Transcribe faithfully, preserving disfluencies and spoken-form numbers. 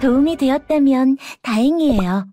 도움이 되었다면 다행이에요.